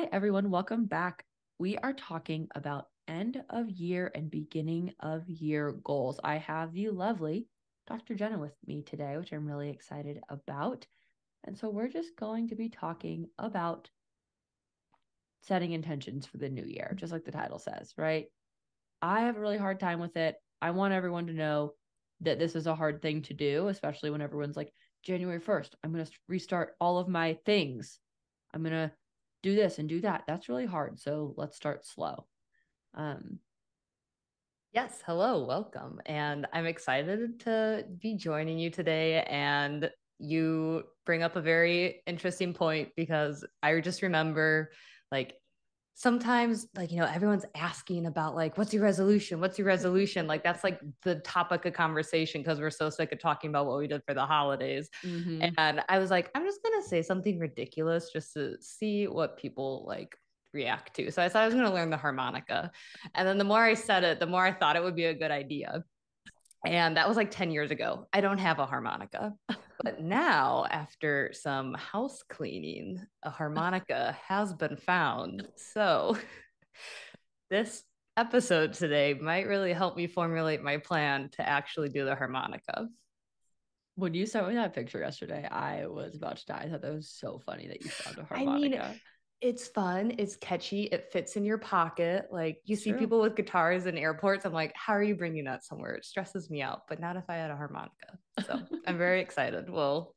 Hi, everyone. Welcome back. We are talking about end of year and beginning of year goals. I have the lovely Dr. Jenna with me today, which I'm really excited about. And so we're just going to be talking about setting intentions for the new year, just like the title says, right? I have a really hard time with it. I want everyone to know that this is a hard thing to do, especially when everyone's like, January 1st, I'm going to restart all of my things. I'm going to do this and do that. That's really hard. So let's start slow. Yes. Hello. Welcome. And I'm excited to be joining you today. And you bring up a very interesting point, because I just remember, like, sometimes, like, you know, everyone's asking about, like, what's your resolution? What's your resolution? Like, that's like the topic of conversation, because we're so sick of talking about what we did for the holidays. Mm-hmm. And I was like, I'm just going to say something ridiculous just to see what people like react to. So I thought I was going to learn the harmonica. And then the more I said it, the more I thought it would be a good idea. And that was like 10 years ago. I don't have a harmonica. But now, after some house cleaning, a harmonica has been found. So this episode today might really help me formulate my plan to actually do the harmonica. When you sent me that picture yesterday, I was about to die. I thought that was so funny that you found a harmonica. I mean, it's fun. It's catchy. It fits in your pocket. Like, you see people with guitars in airports. I'm like, how are you bringing that somewhere? It stresses me out, but not if I had a harmonica. So I'm very excited. Well,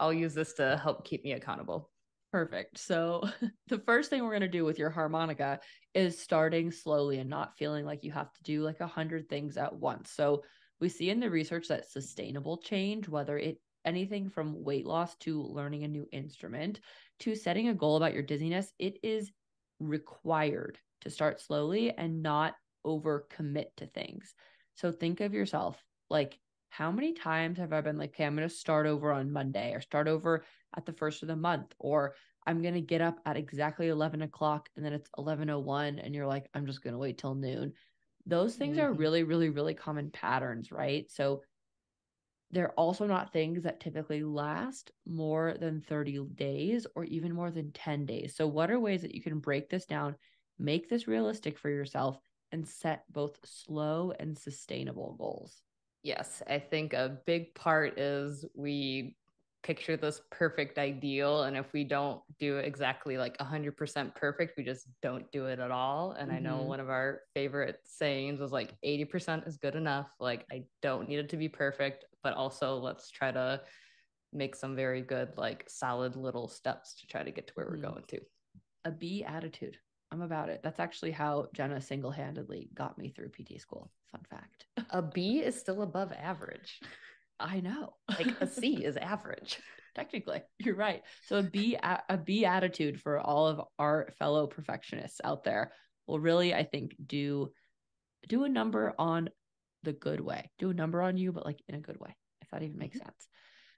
I'll use this to help keep me accountable. Perfect. So the first thing we're going to do with your harmonica is starting slowly and not feeling like you have to do like 100 things at once. So we see in the research that sustainable change, whether it anything from weight loss to learning a new instrument to setting a goal about your dizziness, it is required to start slowly and not overcommit to things. So think of yourself, like, how many times have I been like, okay, I'm going to start over on Monday, or start over at the first of the month, or I'm going to get up at exactly 11 o'clock and then it's 11:01 and you're like, I'm just going to wait till noon. Those things are really, really, really common patterns, right? So they're also not things that typically last more than 30 days or even more than 10 days. So what are ways that you can break this down, make this realistic for yourself, and set both slow and sustainable goals? Yes, I think a big part is we picture this perfect ideal. And if we don't do exactly like 100% perfect, we just don't do it at all. And I know one of our favorite sayings was like 80% is good enough. Like, I don't need it to be perfect, but also let's try to make some very good, like, solid little steps to try to get to where we're going to. A B attitude. I'm about it. That's actually how Jenna single-handedly got me through PT school. Fun fact. A B is still above average. I know. Like, a C is average. Technically, you're right. So a B attitude for all of our fellow perfectionists out there will really, I think, do a number on the good way. Do a number on you, but like in a good way, if that even makes sense.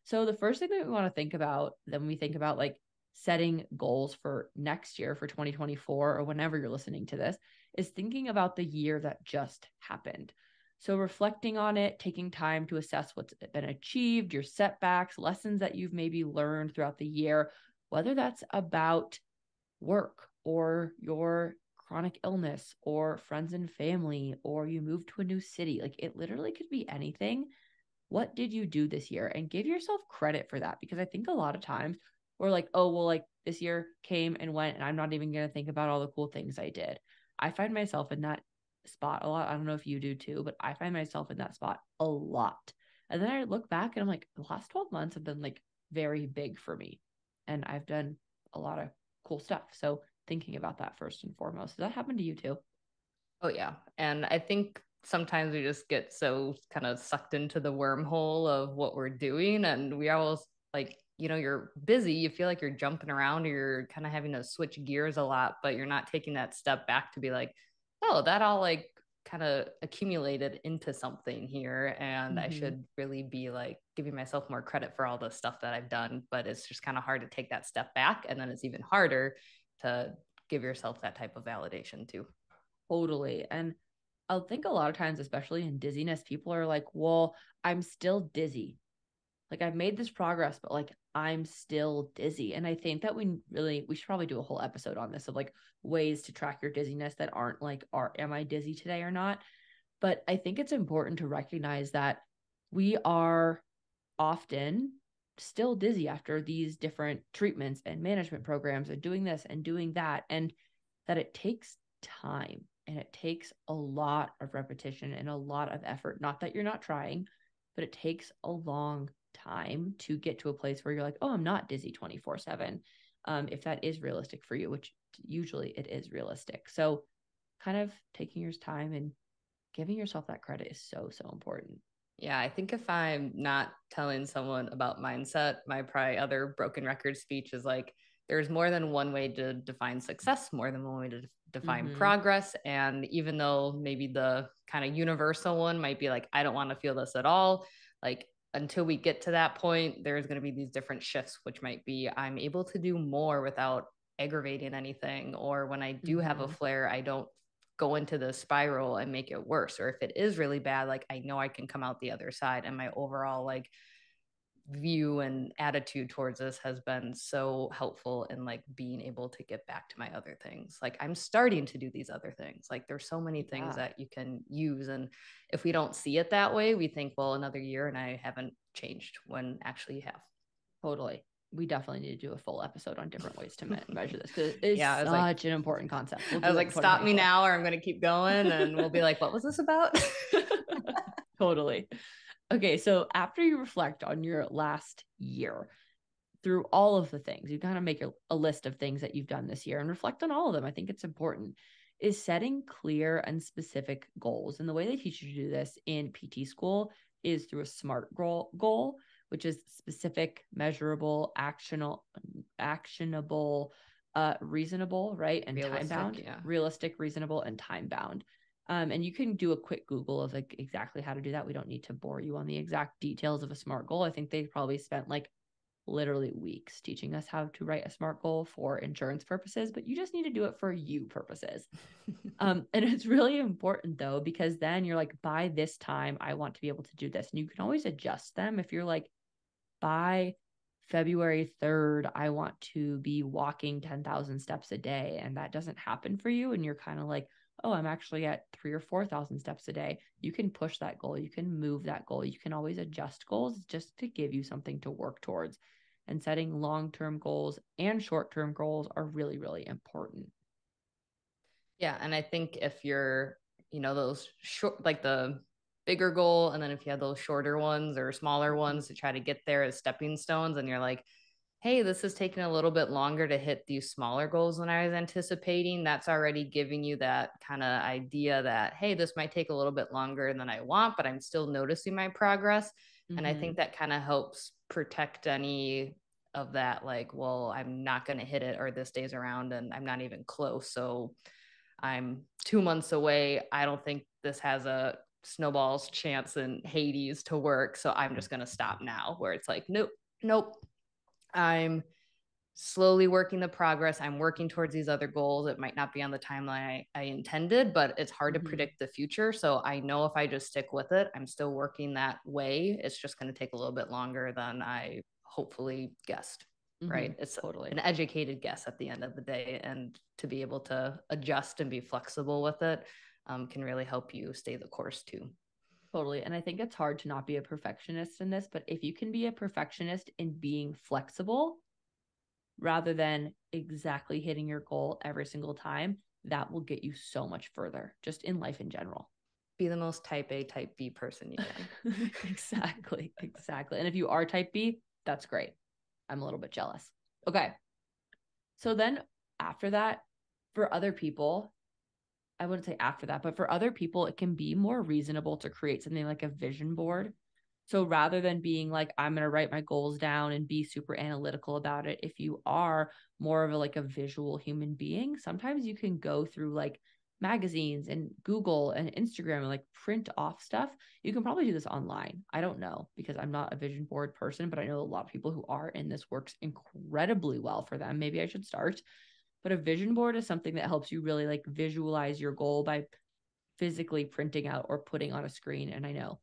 So the first thing that we want to think about, then we think about like setting goals for next year, for 2024, or whenever you're listening to this, is thinking about the year that just happened. So reflecting on it, taking time to assess what's been achieved, your setbacks, lessons that you've maybe learned throughout the year, whether that's about work or your chronic illness or friends and family, or you moved to a new city. Like, it literally could be anything. What did you do this year? And give yourself credit for that, because I think a lot of times we're like, oh, well, like, this year came and went and I'm not even going to think about all the cool things I did. I find myself in that spot a lot. I don't know if you do too, but I find myself in that spot a lot. And then I look back and I'm like, the last 12 months have been like very big for me. And I've done a lot of cool stuff. So thinking about that first and foremost. Does that happen to you too? Oh yeah. And I think sometimes we just get so kind of sucked into the wormhole of what we're doing. And we always, like, you know, you're busy, you feel like you're jumping around, or you're kind of having to switch gears a lot, but you're not taking that step back to be like, oh, that all like kind of accumulated into something here. And I should really be like giving myself more credit for all the stuff that I've done, but it's just kind of hard to take that step back. And then it's even harder to give yourself that type of validation too. Totally. And I think a lot of times, especially in dizziness, people are like, well, I'm still dizzy. like I've made this progress, but like I'm still dizzy. And I think that we should probably do a whole episode on this of like ways to track your dizziness that aren't like, am I dizzy today or not? But I think it's important to recognize that we are often still dizzy after these different treatments and management programs and doing this and doing that, and that it takes time and it takes a lot of repetition and a lot of effort. Not that you're not trying, but it takes a long time to get to a place where you're like, oh, I'm not dizzy 24/7. If that is realistic for you, which usually it is realistic. So kind of taking your time and giving yourself that credit is so, so important. Yeah, I think if I'm not telling someone about mindset, my probably other broken record speech is like, there's more than one way to define success, more than one way to define progress. And even though maybe the kind of universal one might be like, I don't want to feel this at all, like until we get to that point, there's going to be these different shifts, which might be I'm able to do more without aggravating anything. Or when I do have a flare, I don't go into the spiral and make it worse. Or if it is really bad, like I know I can come out the other side. And my overall like view and attitude towards this has been so helpful in like being able to get back to my other things. Like I'm starting to do these other things. Like there's so many things that you can use. And if we don't see it that way, we think, well, another year and I haven't changed, when actually you have. Totally. We definitely need to do a full episode on different ways to measure this. It's such an important concept. I was like, stop me now or I'm going to keep going. And we'll be like, what was this about? Totally. Okay. So after you reflect on your last year, through all of the things, you kind of make a list of things that you've done this year and reflect on all of them. I think it's important is setting clear and specific goals. And the way they teach you to do this in PT school is through a SMART goal, which is specific, measurable, actionable, reasonable, right? And time bound, realistic, reasonable, and time bound. And you can do a quick Google of like exactly how to do that. We don't need to bore you on the exact details of a SMART goal. I think they probably spent like literally weeks teaching us how to write a SMART goal for insurance purposes, but you just need to do it for you purposes. And it's really important though, because then you're like, by this time, I want to be able to do this. And you can always adjust them. If you're like, by February 3rd, I want to be walking 10,000 steps a day, and that doesn't happen for you, and you're kind of like, oh, I'm actually at 3,000 or 4,000 steps a day. You can push that goal. You can move that goal. You can always adjust goals just to give you something to work towards. And setting long-term goals and short-term goals are really, really important. Yeah. And I think if you're, you know, those short, like the bigger goal, and then if you have those shorter ones or smaller ones to try to get there as stepping stones, and you're like, hey, this is taking a little bit longer to hit these smaller goals than I was anticipating, that's already giving you that kind of idea that, hey, this might take a little bit longer than I want, but I'm still noticing my progress. And I think that kind of helps protect any of that, like, well, I'm not going to hit it, or this day's around and I'm not even close. So I'm 2 months away. I don't think this has a snowball's chance in Hades to work, so I'm just going to stop now, where it's like, nope. I'm slowly working the progress. I'm working towards these other goals. It might not be on the timeline I intended, but it's hard to predict the future. So I know if I just stick with it, I'm still working that way. It's just going to take a little bit longer than I hopefully guessed, right? It's totally an educated guess at the end of the day. And to be able to adjust and be flexible with it can really help you stay the course too. Totally. And I think it's hard to not be a perfectionist in this, but if you can be a perfectionist in being flexible rather than exactly hitting your goal every single time, that will get you so much further just in life in general. Be the most type A, type B person you can. Exactly. Exactly. And if you are type B, that's great. I'm a little bit jealous. Okay. So then after that, for other people, I wouldn't say after that, but for other people, it can be more reasonable to create something like a vision board. So rather than being like, I'm going to write my goals down and be super analytical about it, if you are more of a, like a visual human being, sometimes you can go through like magazines and Google and Instagram and like print off stuff. You can probably do this online. I don't know, because I'm not a vision board person, but I know a lot of people who are, and this works incredibly well for them. Maybe I should start. But a vision board is something that helps you really like visualize your goal by physically printing out or putting on a screen. And I know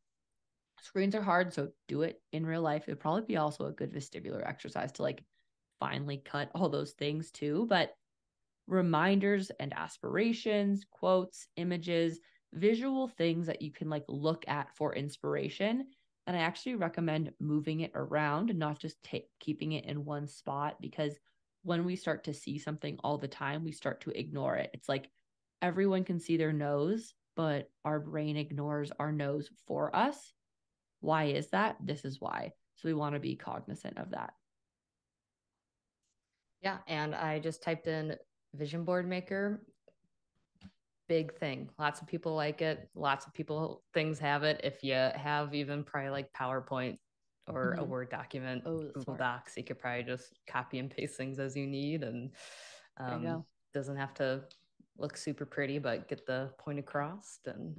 Screens are hard, so do it in real life. It'd probably be also a good vestibular exercise to like finally cut all those things too. But reminders and aspirations, quotes, images, visual things that you can like look at for inspiration. And I actually recommend moving it around and not just keeping it in one spot, because when we start to see something all the time, we start to ignore it. It's like everyone can see their nose, but our brain ignores our nose for us. Why is that? This is why. So we want to be cognizant of that. Yeah. And I just typed in vision board maker. Big thing. Lots of people like it. Lots of people, things have it. If you have even probably like PowerPoint or a Word document, Google Docs, you could probably just copy and paste things as you need. And doesn't have to look super pretty, but get the point across. And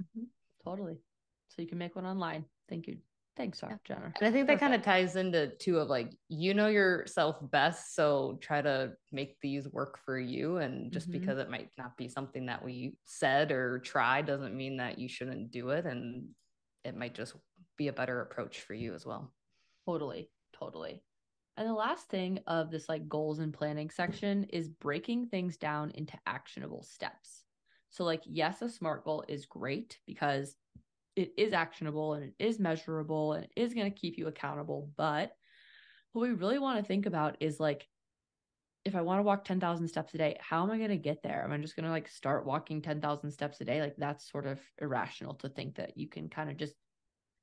totally. So you can make one online. Thank you. Thanks, Dr. Jenna. And I think that kind of ties into two of like, you know yourself best. So try to make these work for you. And just because it might not be something that we said or tried doesn't mean that you shouldn't do it. And it might just be a better approach for you as well. Totally. Totally. And the last thing of this like goals and planning section is breaking things down into actionable steps. So like, yes, a SMART goal is great because it is actionable and it is measurable and it is going to keep you accountable. But what we really want to think about is like, if I want to walk 10,000 steps a day, how am I going to get there? Am I just going to like start walking 10,000 steps a day? Like that's sort of irrational to think that you can kind of just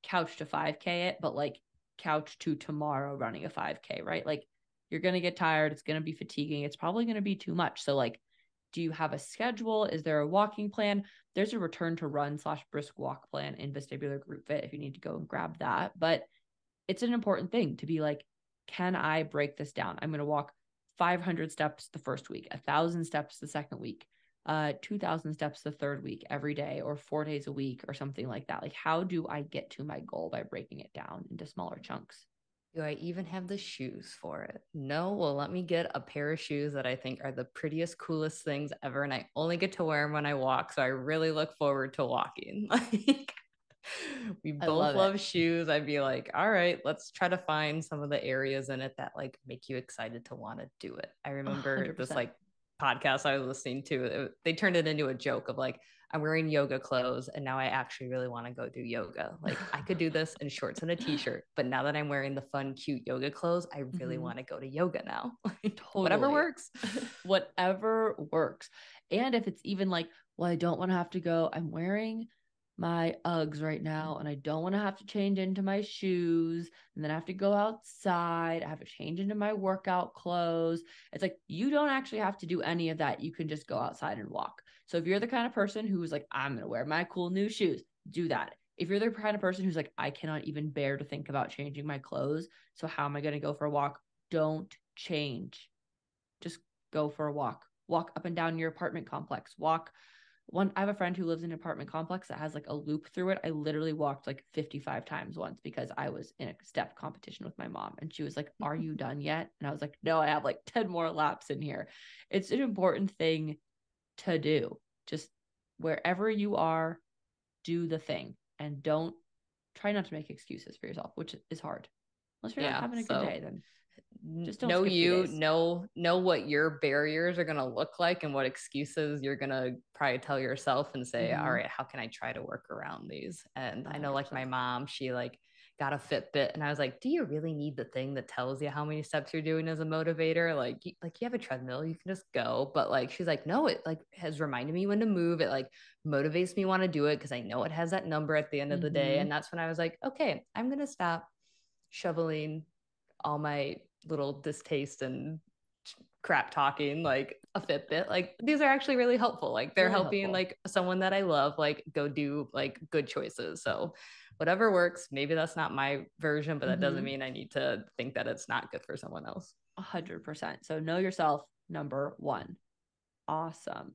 couch to 5K it, but like couch to tomorrow running a 5K, right? Like you're going to get tired. It's going to be fatiguing. It's probably going to be too much. So like, do you have a schedule? Is there a walking plan? There's a return to run /brisk walk plan in Vestibular Group Fit if you need to go and grab that. But it's an important thing to be like, can I break this down? I'm going to walk 500 steps the first week, 1,000 steps the second week, 2,000 steps the third week every day or 4 days a week or something like that. Like, how do I get to my goal by breaking it down into smaller chunks? Do I even have the shoes for it? No. Well, let me get a pair of shoes that I think are the prettiest, coolest things ever. And I only get to wear them when I walk. So I really look forward to walking. Like we both love shoes. I'd be like, all right, let's try to find some of the areas in it that like make you excited to want to do it. I remember 100%. This like podcast I was listening to, they turned it into a joke of like, I'm wearing yoga clothes and now I actually really want to go do yoga. Like I could do this in shorts and a t-shirt, but now that I'm wearing the fun, cute yoga clothes, I really want to go to yoga now. Like, totally. Whatever works. Whatever works. And if it's even like, well, I don't want to have to go, I'm wearing my Uggs right now and I don't want to have to change into my shoes and then I have to go outside. I have to change into my workout clothes. It's like, you don't actually have to do any of that. You can just go outside and walk. So if you're the kind of person who's like, I'm going to wear my cool new shoes, do that. If you're the kind of person who's like, I cannot even bear to think about changing my clothes, so how am I going to go for a walk? Don't change. Just go for a walk. Walk up and down your apartment complex. I have a friend who lives in an apartment complex that has like a loop through it. I literally walked like 55 times once because I was in a step competition with my mom and she was like, are you done yet? And I was like, no, I have like 10 more laps in here. It's an important thing to do. Just wherever you are, do the thing and don't try not to make excuses for yourself, which is hard. Unless you're not having a good day, then just don't skip your days. Know what your barriers are going to look like and what excuses you're going to probably tell yourself and say, all right, how can I try to work around these? And I know like my mom, she like got a Fitbit and I was like, do you really need the thing that tells you how many steps you're doing as a motivator? Like you have a treadmill, you can just go. But like, she's like, no, it like has reminded me when to move. It like motivates me want to do it because I know it has that number at the end of the day. And that's when I was like, okay, I'm going to stop shoveling all my little distaste and crap talking, like a Fitbit, like these are actually really helpful. Like they're really helping like someone that I love, like go do like good choices. So whatever works, maybe that's not my version, but that doesn't mean I need to think that it's not good for someone else. 100%. So know yourself, number one. Awesome.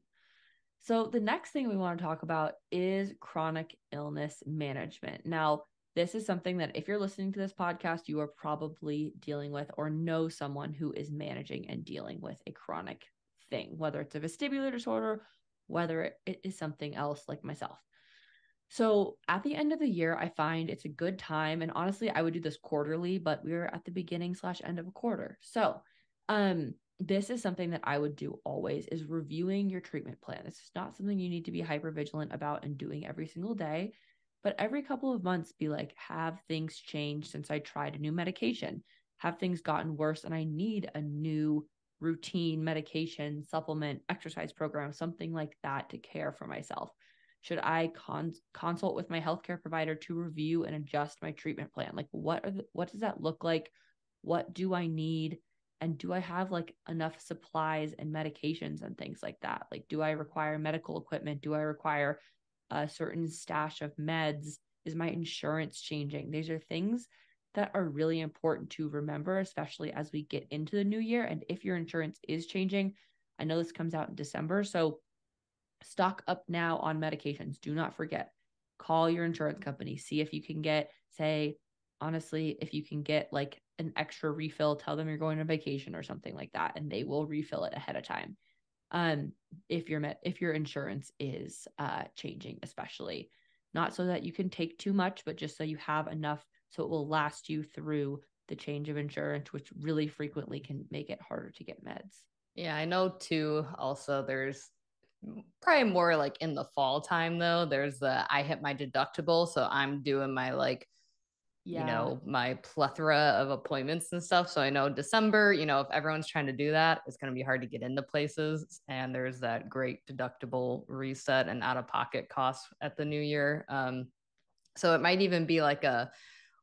So the next thing we want to talk about is chronic illness management. Now, this is something that if you're listening to this podcast, you are probably dealing with or know someone who is managing and dealing with a chronic thing, whether it's a vestibular disorder, whether it is something else like myself. So at the end of the year, I find it's a good time. And honestly, I would do this quarterly, but we were at the beginning / end of a quarter. So this is something that I would do always, is reviewing your treatment plan. This is not something you need to be hypervigilant about and doing every single day, but every couple of months be like, have things changed since I tried a new medication? Have things gotten worse and I need a new routine, medication, supplement, exercise program, something like that to care for myself? Should I consult with my healthcare provider to review and adjust my treatment plan? Like, what does that look like? What do I need? And do I have like enough supplies and medications and things like that? Like, do I require medical equipment? Do I require a certain stash of meds? Is my insurance changing? These are things that are really important to remember, especially as we get into the new year. And if your insurance is changing, I know this comes out in December, so stock up now on medications. Do not forget, call your insurance company, see if you can get, say, honestly, if you can get like an extra refill, tell them you're going on vacation or something like that, and they will refill it ahead of time. If your insurance is changing, especially, not so that you can take too much, but just so you have enough, so it will last you through the change of insurance, which really frequently can make it harder to get meds. Yeah, I know too. Also, there's probably more like in the fall time though, there's the, I hit my deductible. So I'm doing my you know, my plethora of appointments and stuff. So I know December, you know, if everyone's trying to do that, it's going to be hard to get into places. And there's that great deductible reset and out of pocket costs at the new year. So it might even be like a,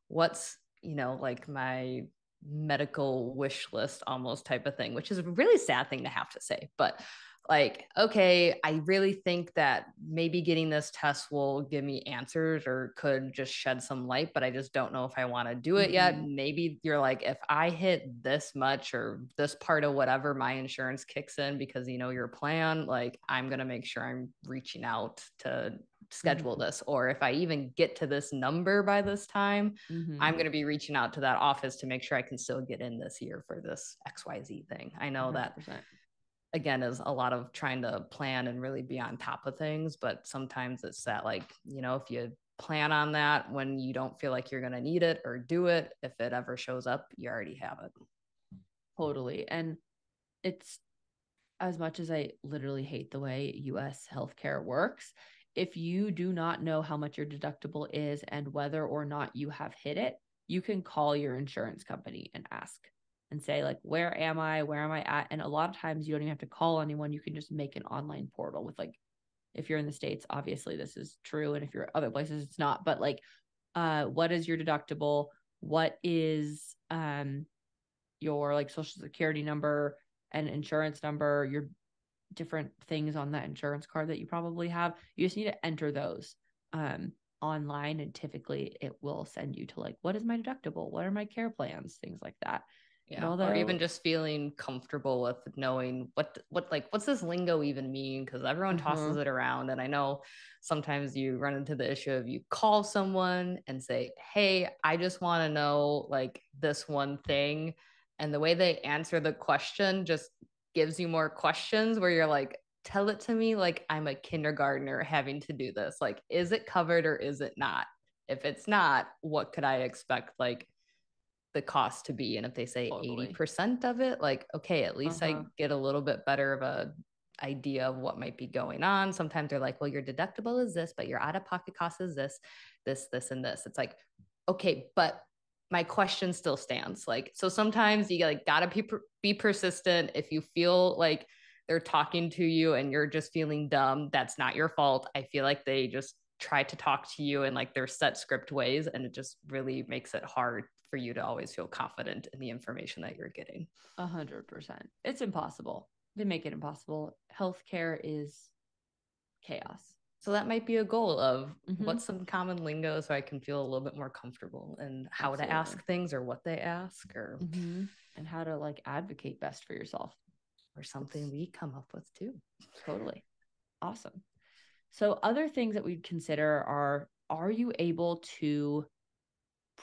what's, you know, like my medical wish list almost type of thing, which is a really sad thing to have to say, but like, okay, I really think that maybe getting this test will give me answers or could just shed some light, but I just don't know if I want to do it yet. Maybe you're like, if I hit this much or this part of whatever my insurance kicks in, because you know your plan, like I'm going to make sure I'm reaching out to schedule this, or if I even get to this number by this time, I'm going to be reaching out to that office to make sure I can still get in this year for this XYZ thing. I know 100%. That again is a lot of trying to plan and really be on top of things, but sometimes it's that, like, you know, if you plan on that when you don't feel like you're going to need it or do it, if it ever shows up, you already have it. Totally. And it's, as much as I literally hate the way US healthcare works, if you do not know how much your deductible is and whether or not you have hit it, you can call your insurance company and ask and say, like, where am I at? And a lot of times you don't even have to call anyone. You can just make an online portal with, like, if you're in the States, obviously this is true, and if you're other places, it's not, but like, what is your deductible? What is your like social security number and insurance number, your different things on that insurance card that you probably have? You just need to enter those online, and typically it will send you to like, what is my deductible? What are my care plans? Things like that. Yeah. Although, or even just feeling comfortable with knowing what like, what's this lingo even mean? Because everyone tosses it around. And I know sometimes you run into the issue of, you call someone and say, hey, I just want to know like this one thing. And the way they answer the question just gives you more questions, where you're like, tell it to me like I'm a kindergartner having to do this. Like, is it covered or is it not? If it's not, what could I expect like the cost to be? And if they say 80% of it, like, okay, at least I get a little bit better of a idea of what might be going on. Sometimes they're like, well, your deductible is this, but your out-of-pocket cost is this, and this. It's like, okay, but my question still stands. Like, so sometimes you like gotta be persistent. If you feel like they're talking to you and you're just feeling dumb, that's not your fault. I feel like they just try to talk to you in like their set script ways, and it just really makes it hard for you to always feel confident in the information that you're getting. 100%. It's impossible. They make it impossible. Healthcare is chaos. So that might be a goal of what's some common lingo, so I can feel a little bit more comfortable and how to ask things, or what they ask, or and how to like advocate best for yourself, or something we come up with too. Totally. Awesome. So other things that we'd consider are you able to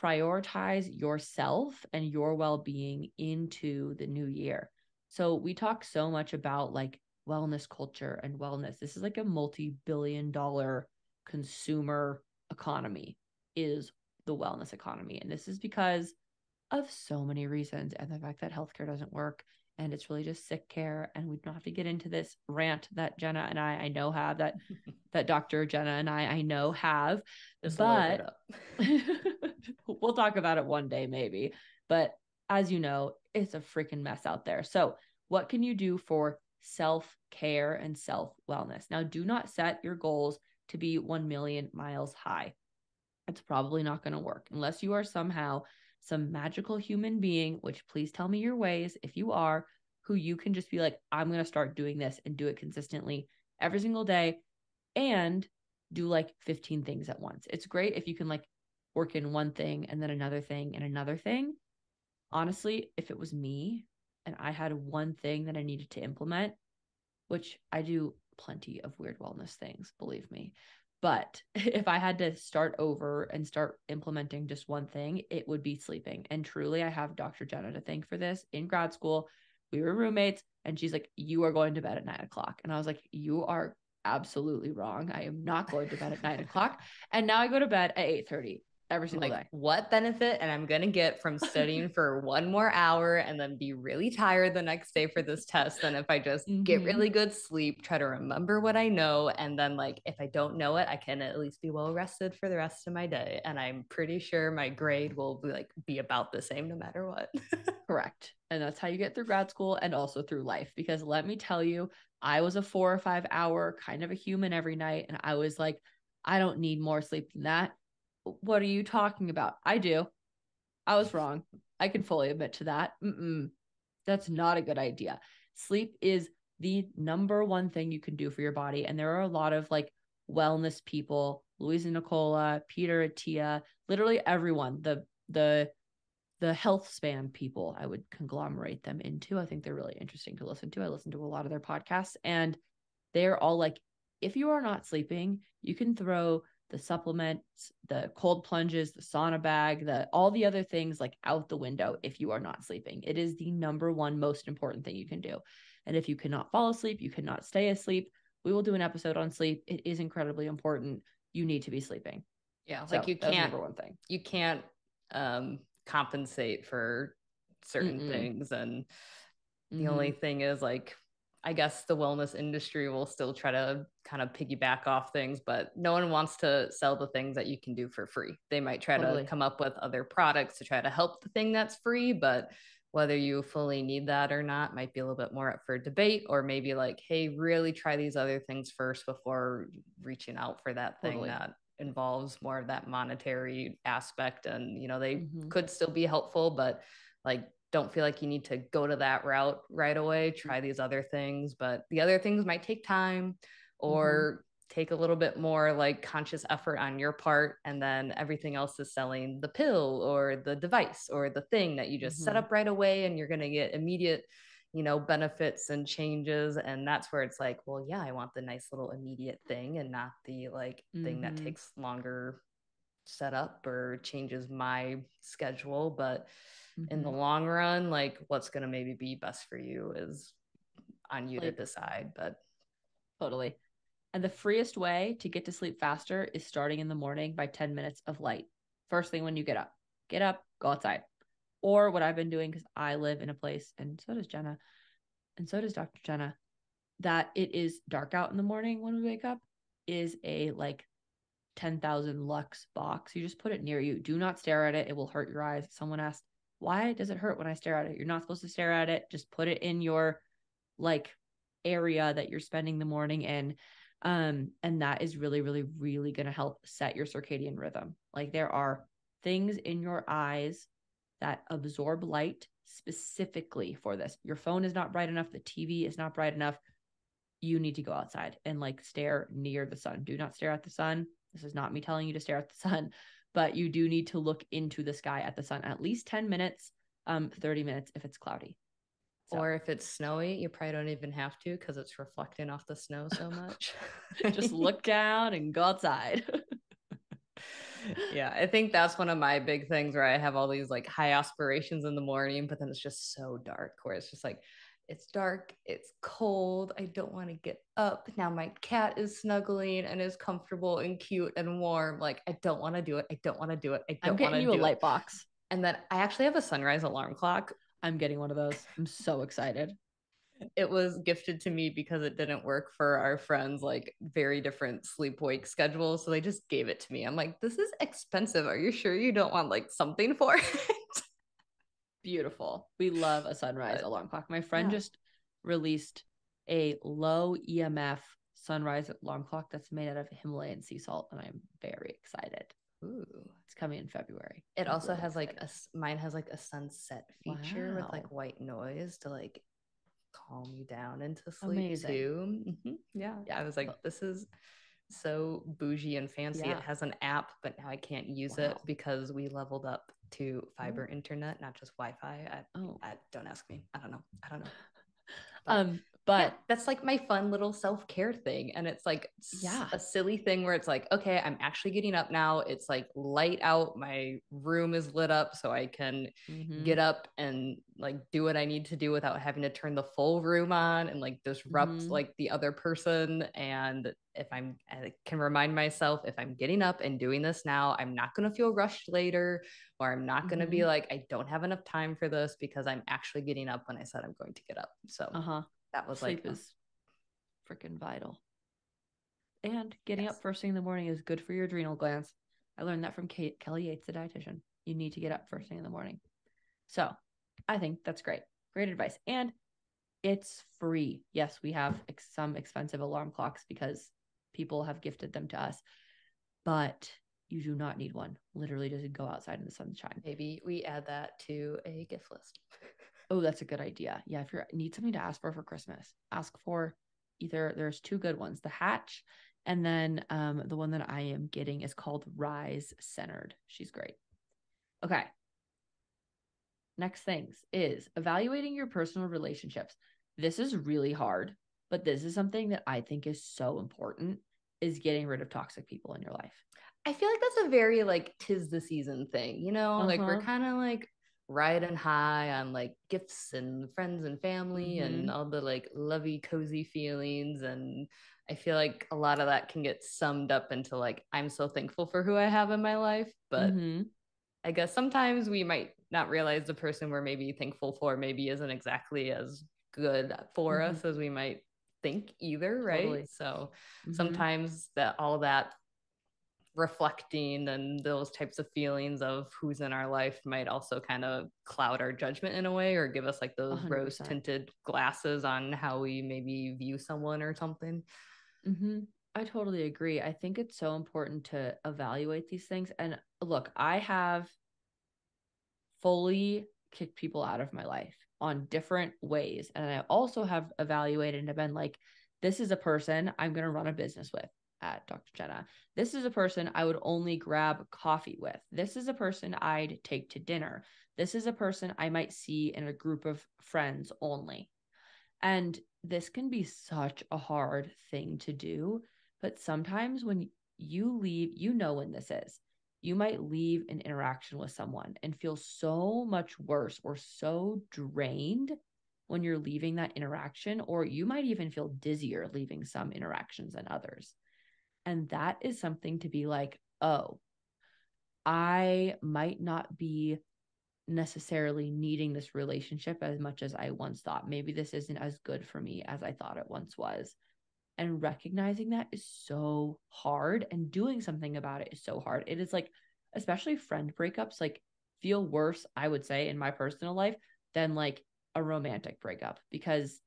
prioritize yourself and your well-being into the new year? So we talk so much about like wellness culture and wellness. This is like a multi-billion dollar consumer economy is the wellness economy. And this is because of so many reasons, and the fact that healthcare doesn't work and it's really just sick care. And we don't have to get into this rant that Jenna and I know have, that that Dr. Jenna and I know have, just but we'll talk about it one day maybe. But as you know, it's a freaking mess out there. So what can you do for self-care and self-wellness? Now, do not set your goals to be 1 million miles high. It's probably not going to work unless you are somehow some magical human being, which please tell me your ways if you are, who you can just be like, I'm going to start doing this and do it consistently every single day and do like 15 things at once. It's great if you can like work in one thing and then another thing and another thing. Honestly, if it was me and I had one thing that I needed to implement, which I do plenty of weird wellness things, believe me. But if I had to start over and start implementing just one thing, it would be sleeping. And truly, I have Dr. Jenna to thank for this. In grad school, we were roommates and she's like, you are going to bed at 9 o'clock. And I was like, you are absolutely wrong. I am not going to bed at 9 o'clock. And now I go to bed at 8:30 every single day. What benefit and I'm going to get from studying for 1 more hour and then be really tired the next day for this test than if I just get really good sleep, try to remember what I know. And then like, if I don't know it, I can at least be well rested for the rest of my day. And I'm pretty sure my grade will be like, be about the same no matter what. Correct. And that's how you get through grad school and also through life. Because let me tell you, I was a 4 or 5 hour kind of a human every night. And I was like, I don't need more sleep than that. What are you talking about? I do. I was wrong. I can fully admit to that. That's not a good idea. Sleep is the number one thing you can do for your body. And there are a lot of like wellness people, Louisa Nicola, Peter Atia, literally everyone, the health span people, I would conglomerate them into. I think they're really interesting to listen to. I listen to a lot of their podcasts and they're all like, if you are not sleeping, you can throw the supplements, the cold plunges, the sauna bag, all the other things like out the window if you are not sleeping. It is the number one most important thing you can do. And if you cannot fall asleep, you cannot stay asleep. We will do an episode on sleep. It is incredibly important. You need to be sleeping. Yeah. So like you can't, number one thing. You can't compensate for certain things. And the only thing is like, I guess the wellness industry will still try to kind of piggyback off things, but no one wants to sell the things that you can do for free. They might try to come up with other products to try to help the thing that's free, but whether you fully need that or not might be a little bit more up for debate, or maybe like, hey, really try these other things first before reaching out for that thing that involves more of that monetary aspect. And, you know, they could still be helpful, but like, don't feel like you need to go to that route right away. Try these other things, but the other things might take time or take a little bit more like conscious effort on your part. And then everything else is selling the pill or the device or the thing that you just set up right away. And you're going to get immediate, you know, benefits and changes. And that's where it's like, well, yeah, I want the nice little immediate thing and not the like thing that takes longer set up or changes my schedule. But in the long run, like what's going to maybe be best for you is on you to decide, but totally. And the freest way to get to sleep faster is starting in the morning by 10 minutes of light. First thing when you get up, go outside. Or what I've been doing, because I live in a place, and so does Jenna, and so does Dr. Jenna, that it is dark out in the morning when we wake up, is a like 10,000 lux box. You just put it near you. Do not stare at it. It will hurt your eyes. Someone asked, why does it hurt when I stare at it? You're not supposed to stare at it. Just put it in your like area that you're spending the morning in. And that is really, really, really going to help set your circadian rhythm. Like there are things in your eyes that absorb light specifically for this. Your phone is not bright enough. The TV is not bright enough. You need to go outside and like stare near the sun. Do not stare at the sun. This is not me telling you to stare at the sun, but you do need to look into the sky at the sun at least 10 minutes, 30 minutes if it's cloudy. So. Or if it's snowy, you probably don't even have to because it's reflecting off the snow so much. Just look down and go outside. Yeah, I think that's one of my big things where I have all these like high aspirations in the morning, but then it's just so dark where it's just like, It's dark, it's cold, I don't want to get up. Now my cat is snuggling and is comfortable and cute and warm. Like, I don't want to do it. I don't want to do it. I don't want to do it. I'm getting you a light box. And then I actually have a sunrise alarm clock. I'm getting one of those. I'm so excited. It was gifted to me because it didn't work for our friends, like very different sleep-wake schedules. So they just gave it to me. I'm like, this is expensive. Are you sure you don't want like something for it? Beautiful. We love a sunrise alarm clock. My friend just released a low EMF sunrise alarm clock that's made out of Himalayan sea salt. And I'm very excited. Ooh, it's coming in February. It I'm also really has excited. Like a, mine has like a sunset feature with like white noise to like calm you down into sleep too. Mm-hmm. Yeah. I was like, this is so bougie and fancy. It has an app, but now I can't use it because we leveled up to fiber internet, not just Wi-Fi. I don't ask me. I don't know. But that's like my fun little self-care thing. And it's like a silly thing where it's like, okay, I'm actually getting up now. It's like light out. My room is lit up so I can get up and like do what I need to do without having to turn the full room on and like disrupt like the other person. And if I can remind myself, if I'm getting up and doing this now, I'm not going to feel rushed later, or I'm not going to be like, I don't have enough time for this because I'm actually getting up when I said I'm going to get up. So that was sleep like is freaking vital. And getting up first thing in the morning is good for your adrenal glands. I learned that from Kate Kelly Yates, the dietitian. You need to get up first thing in the morning. So I think that's great. Great advice. And it's free. Yes, we have some expensive alarm clocks because people have gifted them to us, but you do not need one. Literally just go outside in the sunshine. Maybe we add that to a gift list. Oh, that's a good idea. Yeah. If you need something to ask for Christmas, ask for either. There's two good ones, the Hatch. And then the one that I am getting is called Rise Centered. She's great. Okay. Next things is evaluating your personal relationships. This is really hard, but this is something that I think is so important, is getting rid of toxic people in your life. I feel like that's a very like 'tis the season thing, you know, like we're kind of like riding high on like gifts and friends and family and all the like lovey cozy feelings, and I feel like a lot of that can get summed up into like, I'm so thankful for who I have in my life, but I guess sometimes we might not realize the person we're maybe thankful for maybe isn't exactly as good for us as we might think either, right? Totally. So sometimes that all that reflecting and those types of feelings of who's in our life might also kind of cloud our judgment in a way, or give us like those 100%. Rose tinted glasses on how we maybe view someone or something. I totally agree. I think it's so important to evaluate these things. And look, I have fully kicked people out of my life on different ways. And I also have evaluated and have been like, this is a person I'm going to run a business with at Dr. Jenna. This is a person I would only grab coffee with. This is a person I'd take to dinner. This is a person I might see in a group of friends only. And this can be such a hard thing to do, but sometimes when you leave, you know when this is, you might leave an interaction with someone and feel so much worse or so drained when you're leaving that interaction, or you might even feel dizzier leaving some interactions than others. And that is something to be like, oh, I might not be necessarily needing this relationship as much as I once thought. Maybe this isn't as good for me as I thought it once was. And recognizing that is so hard, and doing something about it is so hard. It is like, especially friend breakups, like feel worse, I would say, in my personal life than like a romantic breakup, because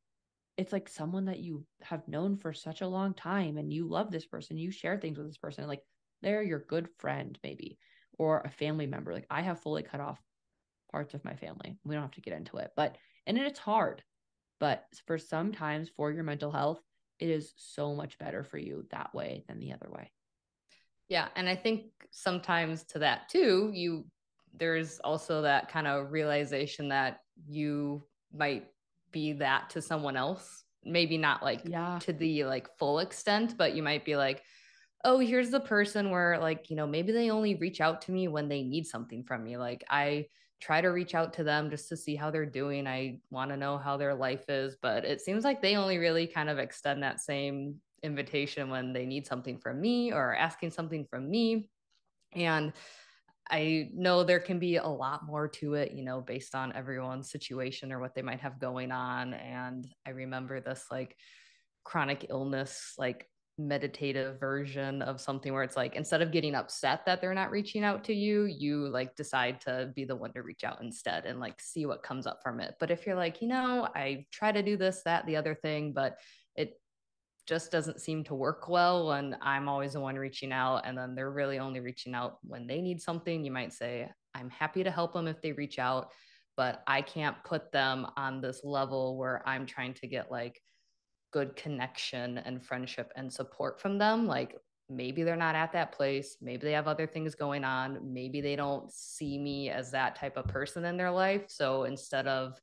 it's like someone that you have known for such a long time and you love this person, you share things with this person, like they're your good friend maybe, or a family member. Like I have fully cut off parts of my family. We don't have to get into it, but, and it's hard, but for sometimes for your mental health, it is so much better for you that way than the other way. Yeah. And I think sometimes to that too, there's also that kind of realization that you might be that to someone else, maybe not like to the like full extent, but you might be like, oh, here's the person where like, you know, maybe they only reach out to me when they need something from me. Like I try to reach out to them just to see how they're doing. I want to know how their life is, but it seems like they only really kind of extend that same invitation when they need something from me or are asking something from me. And I know there can be a lot more to it, you know, based on everyone's situation or what they might have going on. And I remember this like chronic illness, like meditative version of something where it's like, instead of getting upset that they're not reaching out to you, you like decide to be the one to reach out instead and like see what comes up from it. But if you're like, you know, I try to do this, that, the other thing, but it just doesn't seem to work well when I'm always the one reaching out and then they're really only reaching out when they need something. You might say, I'm happy to help them if they reach out, but I can't put them on this level where I'm trying to get like good connection and friendship and support from them. Like maybe they're not at that place. Maybe they have other things going on. Maybe they don't see me as that type of person in their life. So instead of,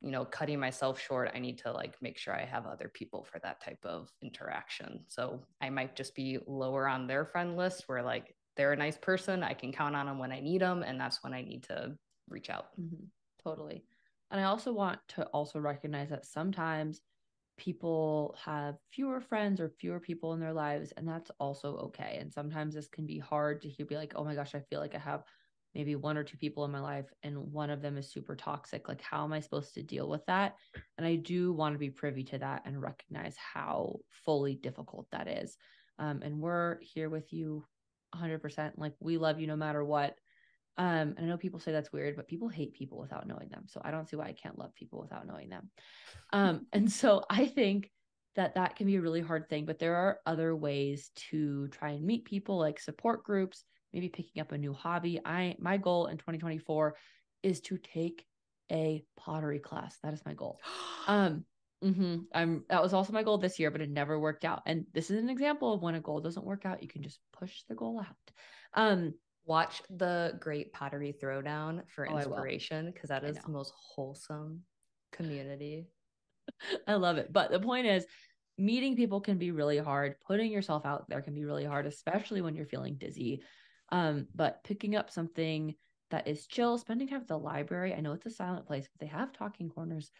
you know, cutting myself short, I need to like make sure I have other people for that type of interaction. So I might just be lower on their friend list where like they're a nice person. I can count on them when I need them. And that's when I need to reach out. Mm-hmm. Totally. And I also want to also recognize that sometimes people have fewer friends or fewer people in their lives, and that's also okay. And sometimes this can be hard to hear, be like, oh my gosh, I feel like I have maybe one or two people in my life and one of them is super toxic. Like, how am I supposed to deal with that? And I do want to be privy to that and recognize how fully difficult that is. And we're here with you 100%. Like, we love you no matter what. And I know people say that's weird, but people hate people without knowing them. So I don't see why I can't love people without knowing them. And so I think that that can be a really hard thing, but there are other ways to try and meet people, like support groups, maybe picking up a new hobby. My goal in 2024 is to take a pottery class. That is my goal. That was also my goal this year, but it never worked out. And this is an example of when a goal doesn't work out, you can just push the goal out. Watch The Great Pottery Throwdown for inspiration, because that is the most wholesome community. I love it. But the point is, meeting people can be really hard. Putting yourself out there can be really hard, especially when you're feeling dizzy. But picking up something that is chill, spending time at the library. I know it's a silent place, but they have talking corners,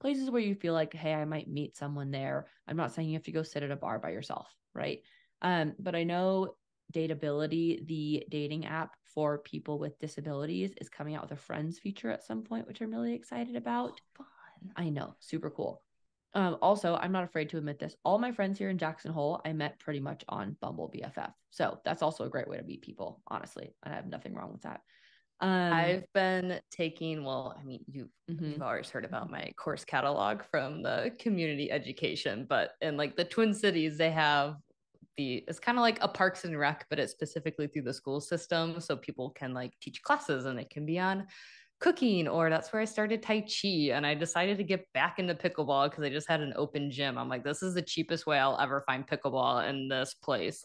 places where you feel like, hey, I might meet someone there. I'm not saying you have to go sit at a bar by yourself, right? But I know Dateability, the dating app for people with disabilities, is coming out with a friends feature at some point, which I'm really excited about. Oh, fun. I know, super cool. Also, I'm not afraid to admit this. All my friends here in Jackson Hole, I met pretty much on Bumble BFF. So that's also a great way to meet people, honestly. And I have nothing wrong with that. I've been taking, you've always heard about my course catalog from the community education, but in like the Twin Cities, they have it's kind of like a Parks and Rec, but it's specifically through the school system. So people can like teach classes and it can be on cooking, or that's where I started Tai Chi. And I decided to get back into pickleball because I just had an open gym. I'm like, this is the cheapest way I'll ever find pickleball in this place.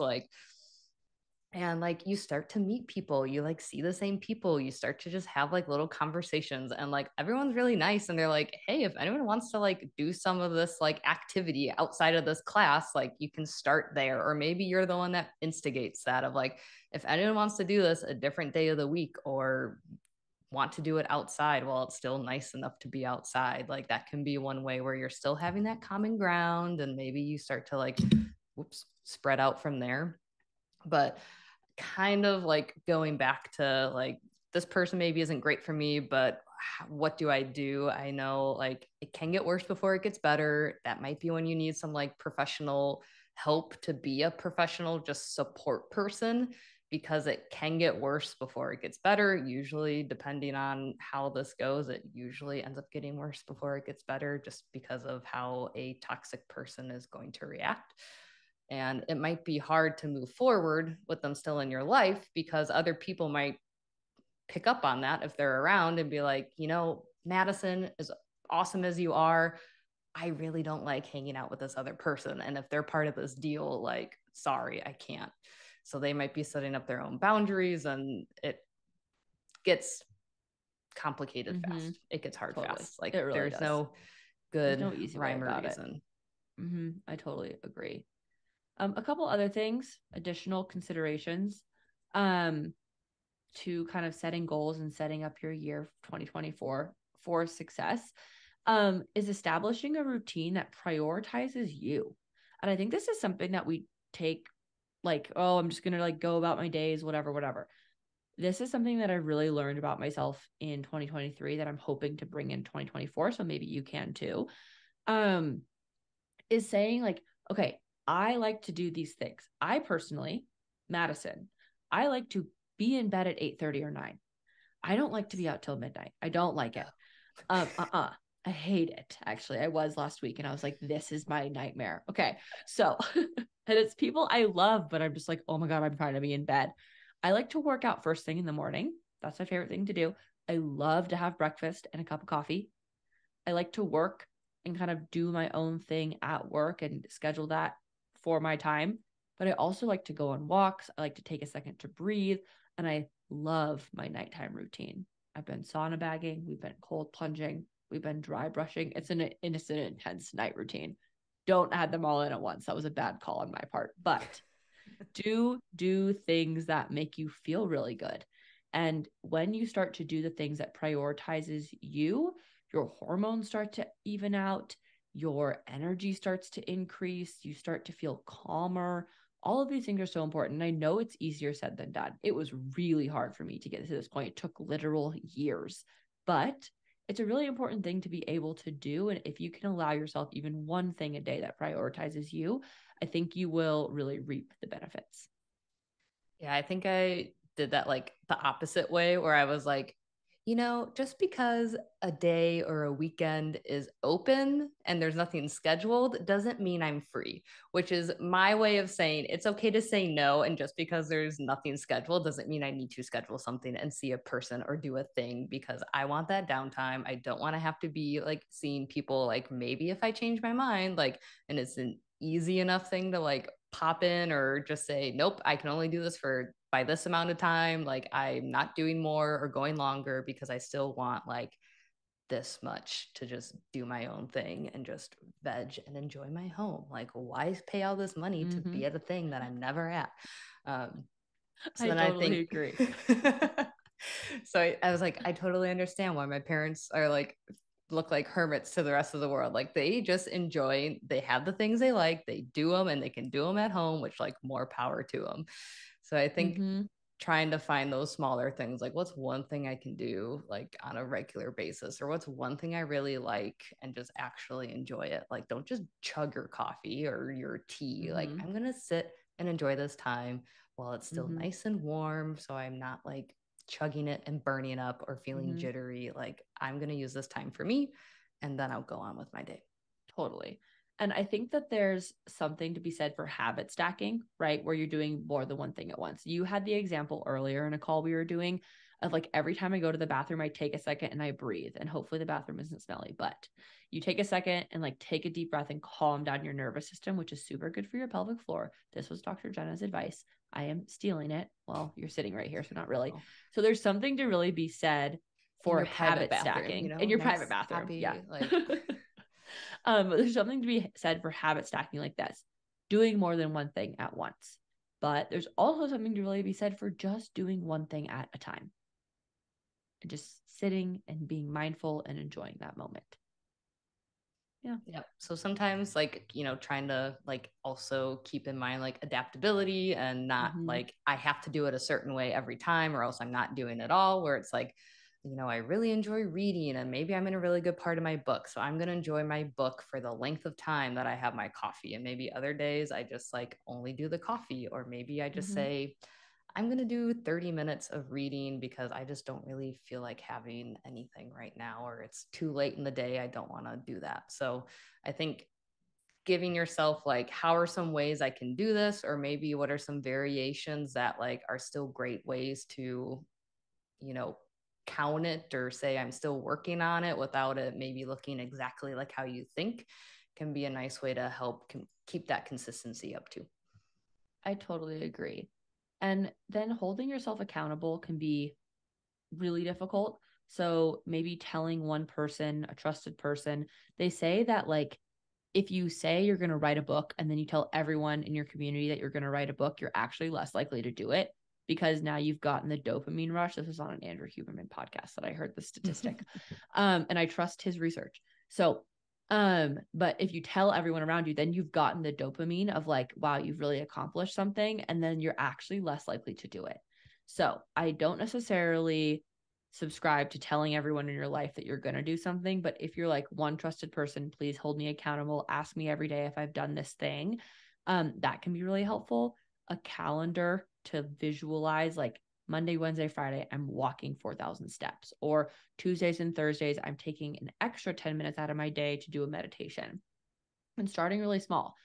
And you start to meet people, you like see the same people, you start to just have like little conversations, and like everyone's really nice. And they're like, hey, if anyone wants to like do some of this like activity outside of this class, like you can start there. Or maybe you're the one that instigates that of like, if anyone wants to do this a different day of the week or want to do it outside while it's still nice enough to be outside, like that can be one way where you're still having that common ground. And maybe you start to like, spread out from there. But kind of like going back to like, this person maybe isn't great for me, but what do I do? I know like it can get worse before it gets better. That might be when you need some like professional help to be a professional, just support person, because it can get worse before it gets better. Usually, depending on how this goes, it usually ends up getting worse before it gets better, just because of how a toxic person is going to react. And it might be hard to move forward with them still in your life, because other people might pick up on that if they're around and be like, you know, Madison, as awesome as you are, I really don't like hanging out with this other person. And if they're part of this deal, like, sorry, I can't. So they might be setting up their own boundaries, and it gets complicated fast. It gets hard fast. Like, really there's no good rhyme or reason. I totally agree. A couple other things, additional considerations. to kind of setting goals and setting up your year 2024 for success, is establishing a routine that prioritizes you. And I think this is something that we take like, oh, I'm just going to like go about my days, whatever, whatever. This is something that I really learned about myself in 2023 that I'm hoping to bring in 2024. So maybe you can too, is saying like, okay, I like to do these things. I personally, Madison, I like to be in bed at 8:30 or 9. I don't like to be out till midnight. I don't like it. I hate it. Actually, I was last week and I was like, this is my nightmare. Okay. So, and it's people I love, but I'm just like, oh my God, I'm trying to be in bed. I like to work out first thing in the morning. That's my favorite thing to do. I love to have breakfast and a cup of coffee. I like to work and kind of do my own thing at work and schedule that for my time. But I also like to go on walks. I like to take a second to breathe. And I love my nighttime routine. I've been sauna bagging. We've been cold plunging. We've been dry brushing. It's an innocent, intense night routine. Don't add them all in at once. That was a bad call on my part. But do things that make you feel really good. And when you start to do the things that prioritizes you, your hormones start to even out. Your energy starts to increase. You start to feel calmer. All of these things are so important. And I know it's easier said than done. It was really hard for me to get to this point. It took literal years, but it's a really important thing to be able to do. And if you can allow yourself even one thing a day that prioritizes you, I think you will really reap the benefits. Yeah, I think I did that like the opposite way where I was like, you know, just because a day or a weekend is open and there's nothing scheduled doesn't mean I'm free, which is my way of saying it's okay to say no. And just because there's nothing scheduled doesn't mean I need to schedule something and see a person or do a thing, because I want that downtime. I don't want to have to be like seeing people, like maybe if I change my mind, like, and it's an easy enough thing to like pop in or just say, nope, I can only do this for by this amount of time, like I'm not doing more or going longer because I still want like this much to just do my own thing and just veg and enjoy my home. Like why pay all this money to be at a thing that I'm never at? I totally agree. So I was like, I totally understand why my parents are like, look like hermits to the rest of the world. Like they just enjoy, they have the things they like, they do them and they can do them at home, which like more power to them. So I think trying to find those smaller things, like what's one thing I can do like on a regular basis, or what's one thing I really like and just actually enjoy it. Like don't just chug your coffee or your tea. Like I'm going to sit and enjoy this time while it's still nice and warm. So I'm not like chugging it and burning up or feeling jittery. Like I'm going to use this time for me and then I'll go on with my day. Totally. And I think that there's something to be said for habit stacking, right? Where you're doing more than one thing at once. You had the example earlier in a call we were doing of like, every time I go to the bathroom, I take a second and I breathe, and hopefully the bathroom isn't smelly, but you take a second and like take a deep breath and calm down your nervous system, which is super good for your pelvic floor. This was Dr. Jenna's advice. I am stealing it. Well, you're sitting right here, so not really. So there's something to really be said for habit stacking, you know, in your private bathroom. Happy, yeah. Like... there's something to be said for habit stacking like this, doing more than one thing at once, but there's also something to really be said for just doing one thing at a time and just sitting and being mindful and enjoying that moment. Yeah. Yeah. So sometimes like, you know, trying to like also keep in mind like adaptability and not like I have to do it a certain way every time or else I'm not doing it all, where it's like, you know, I really enjoy reading and maybe I'm in a really good part of my book. So I'm going to enjoy my book for the length of time that I have my coffee. And maybe other days I just like only do the coffee, or maybe I just say, I'm going to do 30 minutes of reading because I just don't really feel like having anything right now, or it's too late in the day. I don't want to do that. So I think giving yourself like, how are some ways I can do this? Or maybe what are some variations that like are still great ways to, you know, count it or say I'm still working on it without it maybe looking exactly like how you think, can be a nice way to help keep that consistency up too. I totally agree. And then holding yourself accountable can be really difficult. So maybe telling one person, a trusted person, they say that like, if you say you're going to write a book and then you tell everyone in your community that you're going to write a book, you're actually less likely to do it. because now you've gotten the dopamine rush. This was on an Andrew Huberman podcast that I heard the statistic. And I trust his research. So, but if you tell everyone around you, then you've gotten the dopamine of like, wow, you've really accomplished something. And then you're actually less likely to do it. So I don't necessarily subscribe to telling everyone in your life that you're going to do something. But if you're like one trusted person, please hold me accountable, ask me every day if I've done this thing. That can be really helpful. A calendar to visualize, like Monday, Wednesday, Friday, I'm walking 4,000 steps, or Tuesdays and Thursdays, I'm taking an extra 10 minutes out of my day to do a meditation, and starting really small.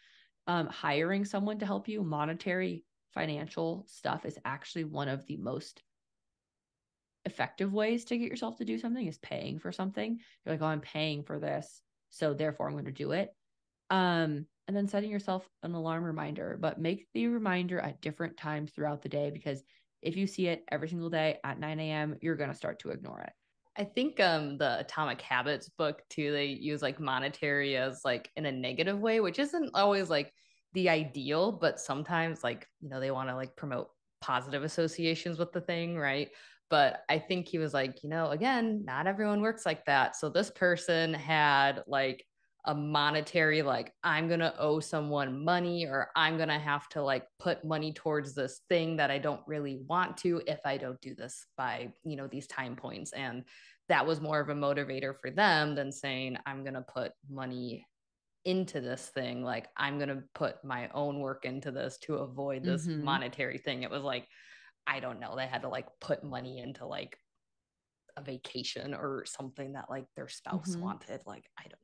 Hiring someone to help you, monetary, financial stuff is actually one of the most effective ways to get yourself to do something, is paying for something. You're like, oh, I'm paying for this, so therefore I'm going to do it. And then setting yourself an alarm reminder, but make the reminder at different times throughout the day, because if you see it every single day at 9 a.m., you're going to start to ignore it. I think the Atomic Habits book too, they use like monetary as like in a negative way, which isn't always like the ideal, but sometimes like, you know, they want to like promote positive associations with the thing, right? But I think he was like, you know, again, not everyone works like that. So this person had like a monetary, like, I'm going to owe someone money, or I'm going to have to like put money towards this thing that I don't really want to if I don't do this by, you know, these time points. And that was more of a motivator for them than saying, I'm going to put money into this thing. Like, I'm going to put my own work into this to avoid this monetary thing. It was like, I don't know, they had to like put money into like a vacation or something that like their spouse wanted. Like, I don't know.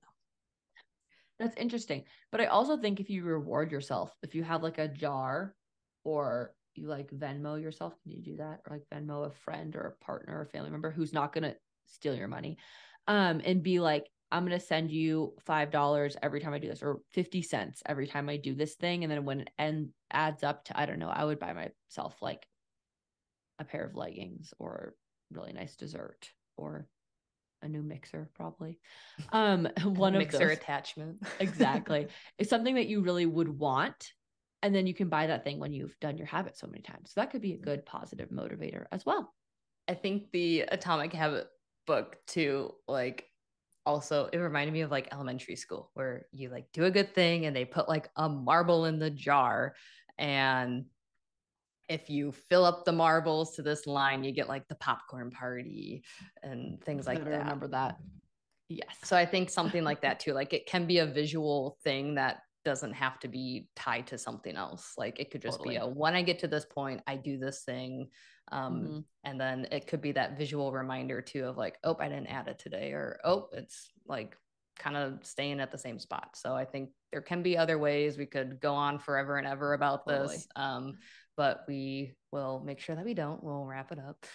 That's interesting. But I also think if you reward yourself, if you have like a jar, or you like Venmo yourself, can you do that? Or like Venmo a friend or a partner or family member who's not going to steal your money, and be like, I'm going to send you $5 every time I do this, or 50 cents every time I do this thing. And then when it adds up to, I don't know, I would buy myself like a pair of leggings or really nice dessert or a new mixer, probably. One of mixer attachment. Exactly. It's something that you really would want. And then you can buy that thing when you've done your habit so many times. So that could be a good positive motivator as well. I think the Atomic Habit book too, like also, it reminded me of like elementary school where you like do a good thing and they put like a marble in the jar, and if you fill up the marbles to this line, you get like the popcorn party and things like that. I remember that. Yes. So I think something like that too, like it can be a visual thing that doesn't have to be tied to something else. Like it could just be a, when I get to this point, I do this thing. And then it could be that visual reminder too of like, oh, I didn't add it today, or, oh, it's like kind of staying at the same spot. So I think there can be other ways. We could go on forever and ever about this. But we will make sure that we don't. We'll wrap it up.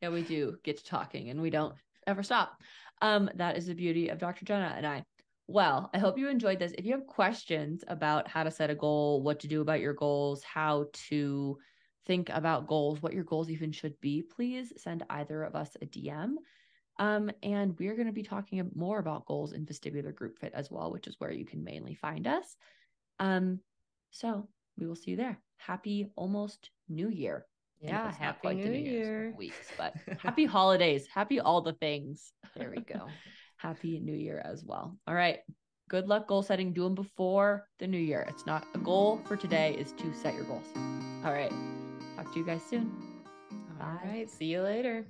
Yeah, we do get to talking and we don't ever stop. That is the beauty of Dr. Jenna and I. Well, I hope you enjoyed this. If you have questions about how to set a goal, what to do about your goals, how to think about goals, what your goals even should be, please send either of us a DM. And we're going to be talking more about goals in Vestibular Group Fit as well, which is where you can mainly find us. So we will see you there. Happy almost New Year. Yeah, it's happy not quite New Year weeks, but happy holidays. Happy all the things. There we go. Happy New Year as well. All right. Good luck goal setting. Do them before the New Year. It's not a goal for today, is to set your goals. All right. Talk to you guys soon. Bye. All right. See you later.